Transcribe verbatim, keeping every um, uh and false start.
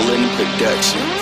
Showland Productions.